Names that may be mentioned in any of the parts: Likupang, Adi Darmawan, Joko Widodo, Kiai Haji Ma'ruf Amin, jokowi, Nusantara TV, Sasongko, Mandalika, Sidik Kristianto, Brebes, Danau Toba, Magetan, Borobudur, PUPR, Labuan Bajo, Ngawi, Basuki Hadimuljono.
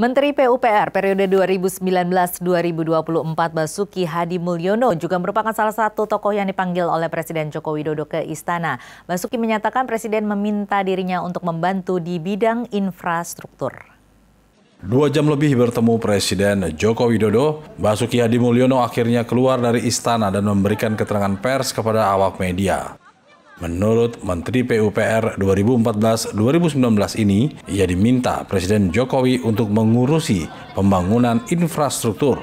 Menteri PUPR periode 2019-2024 Basuki Hadimuljono juga merupakan salah satu tokoh yang dipanggil oleh Presiden Joko Widodo ke istana. Basuki menyatakan Presiden meminta dirinya untuk membantu di bidang infrastruktur. 2 jam lebih bertemu Presiden Joko Widodo, Basuki Hadimuljono akhirnya keluar dari istana dan memberikan keterangan pers kepada awak media. Menurut Menteri PUPR 2014-2019 ini, ia diminta Presiden Jokowi untuk mengurusi pembangunan infrastruktur.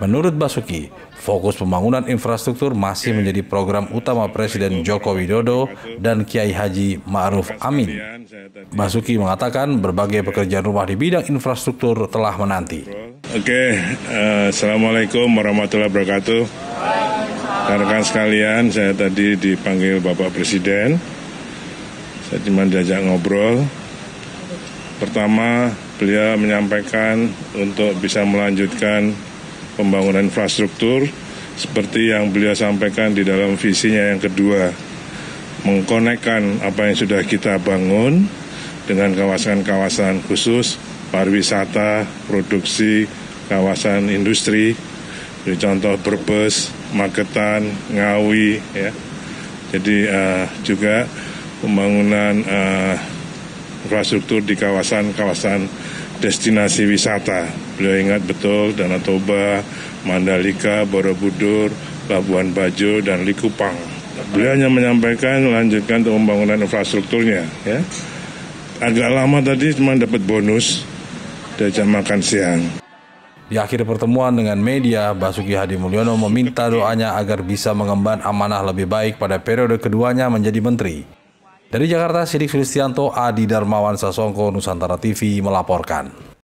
Menurut Basuki, fokus pembangunan infrastruktur masih menjadi program utama Presiden Joko Widodo dan Kiai Haji Ma'ruf Amin. Basuki mengatakan berbagai pekerjaan rumah di bidang infrastruktur telah menanti. Oke, Assalamualaikum warahmatullahi wabarakatuh. Rekan sekalian, saya tadi dipanggil Bapak Presiden. Saya cuma diajak ngobrol. Pertama, beliau menyampaikan untuk bisa melanjutkan pembangunan infrastruktur seperti yang beliau sampaikan di dalam visinya yang kedua, mengkonekkan apa yang sudah kita bangun dengan kawasan-kawasan khusus, pariwisata, produksi, kawasan industri. Jadi contoh Brebes, Magetan, Ngawi, ya. Jadi juga pembangunan infrastruktur di kawasan-kawasan destinasi wisata. Beliau ingat betul Danau Toba, Mandalika, Borobudur, Labuan Bajo, dan Likupang. Beliau hanya menyampaikan lanjutkan untuk pembangunan infrastrukturnya. Ya. Agak lama tadi cuma dapat bonus dari jam makan siang. Di akhir pertemuan dengan media, Basuki Hadimuljono meminta doanya agar bisa mengemban amanah lebih baik pada periode keduanya menjadi menteri. Dari Jakarta, Sidik Kristianto, Adi Darmawan, Sasongko, Nusantara TV melaporkan.